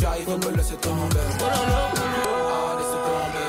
J'arrive, on me laisse tomber. J'arrive, on me laisse tomber.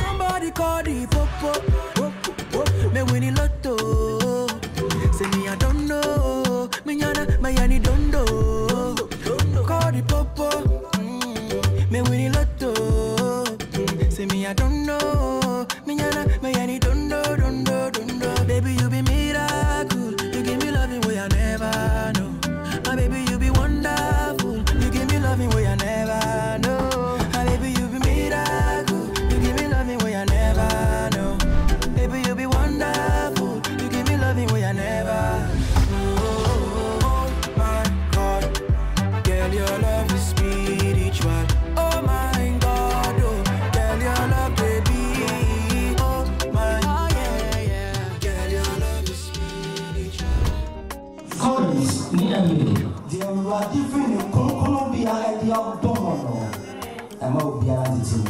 Somebody call the popo. Me winning lotto, say me I don't know. Me yana, my yani don't know. Call the popo, me winning lotto, say me I don't know. Me yana, my yani don't know. Baby you be miracle, you give me loving way I never know. My baby you be wonderful, you give me loving way I never know. My baby you be miracle, you give me loving way I never know. Baby you be wonderful, you give me loving way I never. Oh my God, girl your love is spiritual. Oh my God, oh girl your love baby. Oh my God, yeah. Girl your love is spiritual. Scholars, ni amini. They are different in Colombia and they are born. I'm out behind the team.